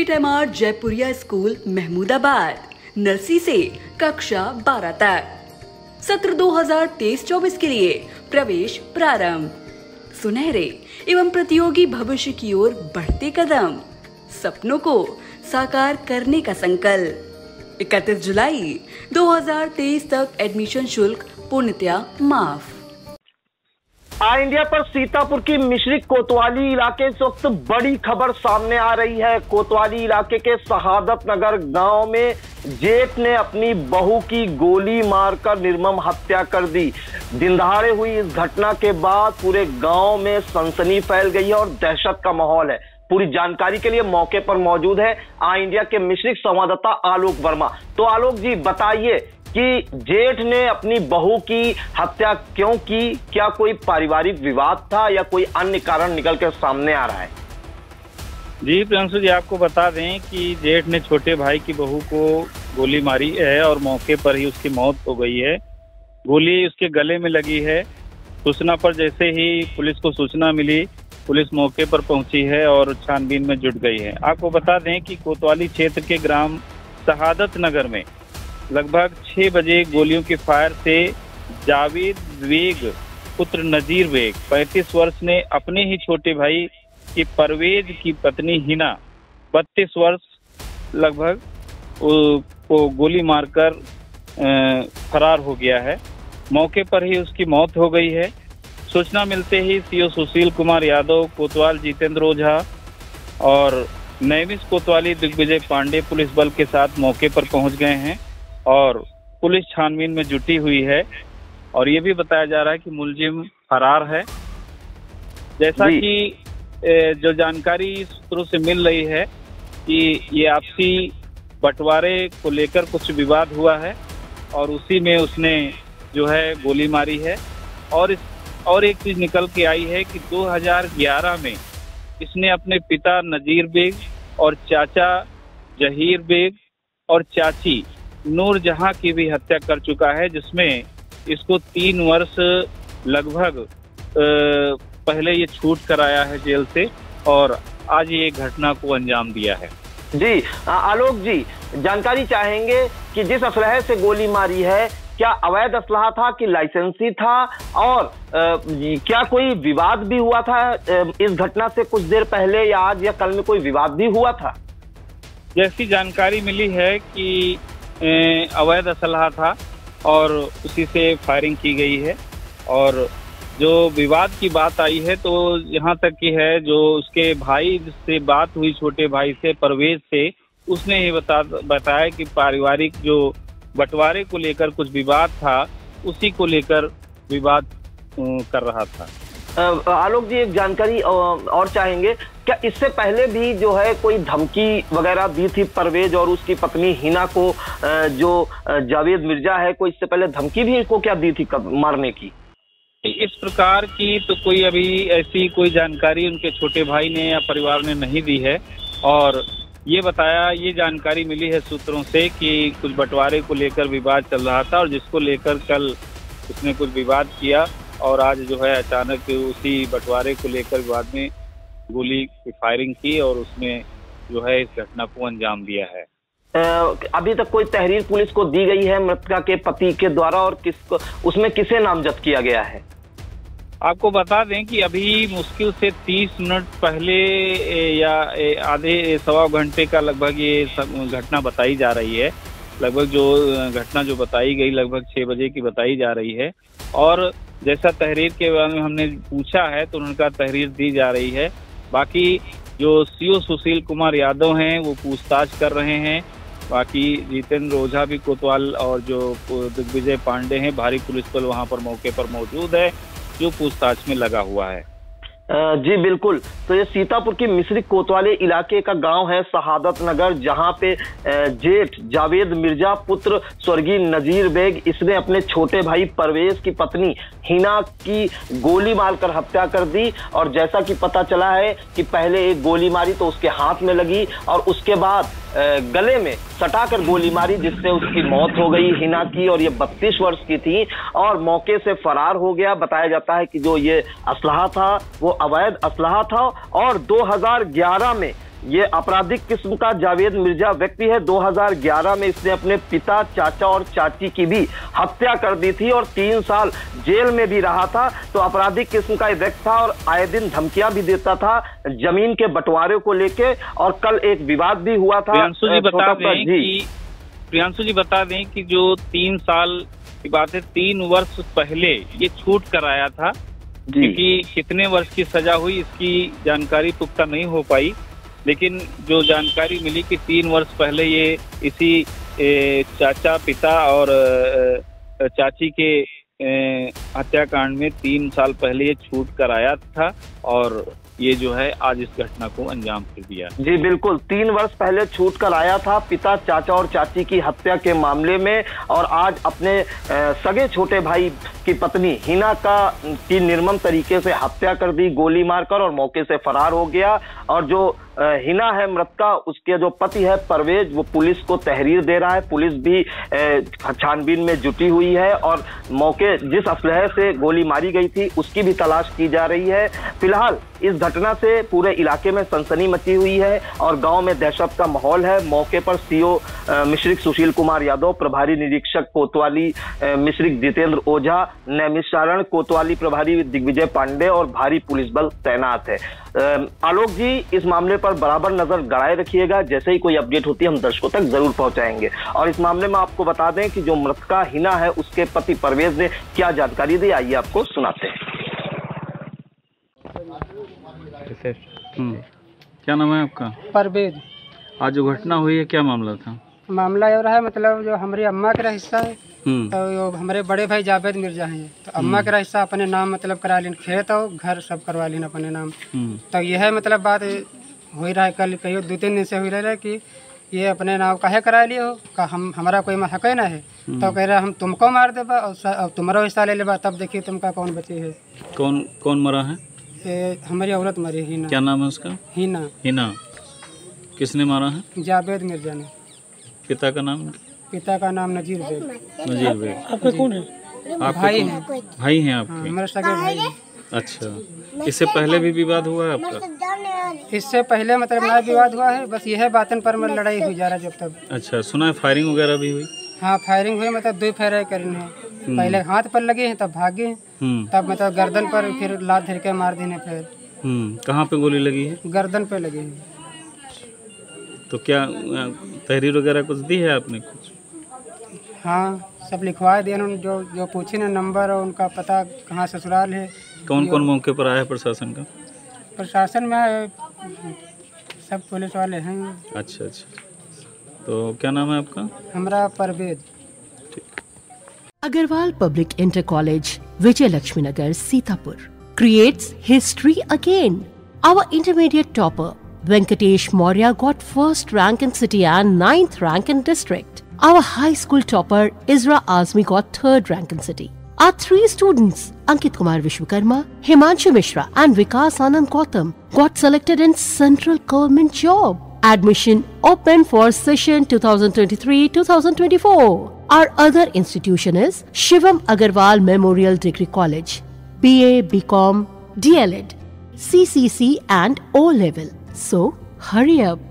के TMR Jaipuria school Mahmudabad Narsi से कक्षा 12 तक सत्र 2023-24 के लिए प्रवेश प्रारंभ। सुनहरे एवं प्रतियोगी भविष्य की ओर बढ़ते कदम, सपनों को साकार करने का संकल्प। 31 जुलाई 2023 तक एडमिशन शुल्क पूर्णतया माफ। आई इंडिया पर सीतापुर की मिश्रिख कोतवाली इलाके से वक्त बड़ी खबर सामने आ रही है। कोतवाली इलाके के शहादत नगर गांव में जेठ ने अपनी बहू की गोली मारकर निर्मम हत्या कर दी। दिनदहाड़े हुई इस घटना के बाद पूरे गांव में सनसनी फैल गई है और दहशत का माहौल है। पूरी जानकारी के लिए मौके पर मौजूद है आई इंडिया के मिश्रिख संवाददाता आलोक वर्मा। तो आलोक जी, बताइए कि जेठ ने अपनी बहू की हत्या क्यों की? क्या कोई पारिवारिक विवाद था या कोई अन्य कारण निकल कर सामने आ रहा है? जी प्रियंशु जी, आपको बता दें कि जेठ ने छोटे भाई की बहू को गोली मारी है और मौके पर ही उसकी मौत हो गई है। गोली उसके गले में लगी है। सूचना पर जैसे ही पुलिस को सूचना मिली, पुलिस मौके पर पहुंची है और छानबीन में जुट गई है। आपको बता दें कि कोतवाली क्षेत्र के ग्राम शहादत नगर में लगभग 6 बजे गोलियों के फायर से जावेद बेग पुत्र नजीर बेग 35 वर्ष ने अपने ही छोटे भाई की परवेज़ की पत्नी हिना 32 वर्ष लगभग को गोली मारकर फरार हो गया है। मौके पर ही उसकी मौत हो गई है। सूचना मिलते ही सीओ सुशील कुमार यादव, कोतवाल जितेंद्र ओझा और नैमिष कोतवाली दिग्विजय पांडे पुलिस बल के साथ मौके पर पहुंच गए हैं और पुलिस छानबीन में जुटी हुई है। और ये भी बताया जा रहा है कि मुलजिम फरार है। जैसा कि जो जानकारी सूत्रों से मिल रही है कि ये आपसी बंटवारे को लेकर कुछ विवाद हुआ है और उसी में उसने जो है गोली मारी है। और एक चीज निकल के आई है कि 2011 में इसने अपने पिता नजीर बेग और चाचा जहीर बेग और चाची नूर जहां की भी हत्या कर चुका है, जिसमें इसको 3 वर्ष लगभग पहले ये छूट कराया है जेल से और आज ये घटना को अंजाम दिया है। जी आलोक जी, जानकारी चाहेंगे कि जिस असलहे से गोली मारी है क्या अवैध असलहा था कि लाइसेंसी था, और क्या कोई विवाद भी हुआ था इस घटना से कुछ देर पहले या आज या कल में कोई विवाद भी हुआ था? जैसी जानकारी मिली है कि अवैध असलहा था और उसी से फायरिंग की गई है। और जो विवाद की बात आई है तो यहाँ तक की है जो उसके भाई से बात हुई, छोटे भाई से परवेज़ से, उसने ही बताया कि पारिवारिक जो बंटवारे को लेकर कुछ विवाद था, उसी को लेकर विवाद कर रहा था। आलोक जी, एक जानकारी और चाहेंगे, क्या इससे पहले भी जो है कोई धमकी वगैरह दी थी परवेज़ और उसकी पत्नी हिना को जो जावेद मिर्जा है, कोई इससे पहले धमकी भी इसको क्या दी थी कब मारने की? इस प्रकार की तो कोई अभी ऐसी कोई जानकारी उनके छोटे भाई ने या परिवार ने नहीं दी है। और ये बताया, ये जानकारी मिली है सूत्रों से कि कुछ बंटवारे को लेकर विवाद चल रहा था और जिसको लेकर कल उसने कुछ विवाद किया और आज जो है अचानक उसी बंटवारे को लेकर बाद में गोली की फायरिंग की और उसमें जो है इस घटना को अंजाम दिया है। अभी तक कोई तहरीर पुलिस को दी गई है मृतका के पति के द्वारा और किसको, उसमें किसे नामजद किया गया है? आपको बता दें कि अभी मुश्किल से 30 मिनट पहले या आधे सवा घंटे का लगभग ये घटना बताई जा रही है। लगभग जो घटना जो बताई गई लगभग 6 बजे की बताई जा रही है। और जैसा तहरीर के बारे में हमने पूछा है तो उनका तहरीर दी जा रही है। बाकी जो सीओ सुशील कुमार यादव हैं वो पूछताछ कर रहे हैं। बाकी जितेंद्र ओझा भी कोतवाल और जो दिग्विजय पांडे हैं भारी पुलिस बल वहां पर मौके पर मौजूद है जो पूछताछ में लगा हुआ है। जी बिल्कुल। तो ये सीतापुर की मिश्रिख कोतवाली इलाके का गांव है शहादत नगर, जहां पे जेठ जावेद मिर्जा पुत्र स्वर्गीय नजीर बेग इसने अपने छोटे भाई परवेज़ की पत्नी हिना की गोली मारकर हत्या कर दी। और जैसा कि पता चला है कि पहले एक गोली मारी तो उसके हाथ में लगी और उसके बाद गले में सटाकर गोली मारी जिससे उसकी मौत हो गई हिना की, और ये 32 वर्ष की थी और मौके से फरार हो गया। बताया जाता है कि जो ये असलहा था वो अवैध असलहा था और 2011 में ये आपराधिक किस्म का जावेद मिर्जा व्यक्ति है। 2011 में इसने अपने पिता, चाचा और चाची की भी हत्या कर दी थी और 3 साल जेल में भी रहा था। तो आपराधिक किस्म का व्यक्ति था और आए दिन धमकियां भी देता था जमीन के बंटवारे को लेके, और कल एक विवाद भी हुआ था। प्रियांशु जी बता दें कि जो 3 साल की बात है, 3 वर्ष पहले ये छूट कराया था, क्योंकि कितने वर्ष की सजा हुई इसकी जानकारी पुख्ता नहीं हो पाई, लेकिन जो जानकारी मिली कि 3 वर्ष पहले ये इसी चाचा, पिता और चाची के हत्याकांड में 3 साल पहले ये छूट कराया था और ये जो है आज इस घटना को अंजाम दे दिया। जी बिल्कुल, 3 वर्ष पहले छूट कर आया था पिता, चाचा और चाची की हत्या के मामले में, और आज अपने सगे छोटे भाई की पत्नी हिना की निर्मम तरीके से हत्या कर दी, गोली मारकर, और मौके से फरार हो गया। और जो हिना है मृतका, उसके जो पति है परवेज़, वो पुलिस को तहरीर दे रहा है। पुलिस भी छानबीन में जुटी हुई है और मौके जिस असलहे से गोली मारी गई थी उसकी भी तलाश की जा रही है। फिलहाल इस घटना से पूरे इलाके में सनसनी मची हुई है और गांव में दहशत का माहौल है। मौके पर सीओ मिश्रिख सुशील कुमार यादव, प्रभारी निरीक्षक कोतवाली मिश्रिख जितेंद्र ओझा, नैमिषारण कोतवाली प्रभारी दिग्विजय पांडे और भारी पुलिस बल तैनात है। आलोक जी, इस मामले पर बराबर नजर गड़ाए रखिएगा, जैसे ही कोई अपडेट होती है हम दर्शकों तक जरूर पहुंचाएंगे। और इस मामले में आपको बता दें कि जो मृतका हिना है उसके पति परवेज़ ने क्या जानकारी दी, आइए आपको सुनाते हैं। क्या नाम है आपका? परवेज़। आज जो घटना हुई है क्या मामला था? मामला ये रहा है, मतलब जो हमारी अम्मा का हिस्सा है, तो हमारे बड़े भाई जावेद मिर्जा हैं, तो अम्मा का हिस्सा अपने नाम मतलब करा लें, खेत और घर सब करवा लें अपने नाम। तो यह मतलब बात हो ही रहा है, कल कहियो 2-3 दिन से हो रहा है कि ये अपने नाम काहे करा लिए हो, का हम हमारा कोई हक है ना है। तो कह रहा हम तुमको मार देबा और तुम्हारा हिस्सा ले लेबा, तब देखिए तुमका कौन बची है। कौन मरा है? हमारी औरत मरी हिना। क्या नाम है उसका? हिना। हिना किसने मारा है? जावेद मिर्जा ने। पिता का नाम? पिता का नाम नजीर बेग। नजीर बेग आपका कौन है? भाई हैं आपके? हमारे सगे भाई। अच्छा, इससे पहले भी विवाद हुआ है आपका? इससे पहले मतलब ना विवाद हुआ है, बस यह बातन पर मतलब लड़ाई हुई जा रहा है जब तक। अच्छा, सुना है फायरिंग वगैरह भी हुई? हाँ फायरिंग हुई, मतलब 2 फायर करनी है, पहले हाथ पर लगे हैं तब भागे हैं, तब मतलब गर्दन पर फिर लात धर के मार देने। फिर कहाँ पे गोली लगी है? गर्दन पे लगी है। तो क्या तहरीर वगैरह कुछ दी है आपने? कुछ हाँ, सब लिखवा दिया उन्होंने, जो जो पूछे ना नंबर और उनका पता कहाँ ससुराल है। कौन कौन मौके पर आया प्रशासन का? प्रशासन में सब पुलिस वाले हैं। अच्छा अच्छा, तो क्या नाम है आपका? हमारा Parvez. Agarwal public inter college, Vijay Lakshmi Nagar, Sitapur creates history again. Our intermediate topper Venkatesh Maurya got 1st rank in city and 9th rank in district. Our high school topper Isra Azmi got 3rd rank in city. Our 3 students Ankit Kumar Vishwakarma, Himanshu Mishra and Vikas Anand Gautam got selected in central government job. Admission open for session 2023-2024. Our other institution is Shivam Agarwal Memorial Degree College, BA, BCom, DLed, CCC and O level. So hurry up.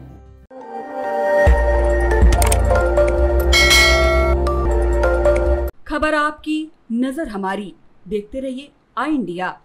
खबर आपकी, नजर हमारी, देखते रहिए आई India.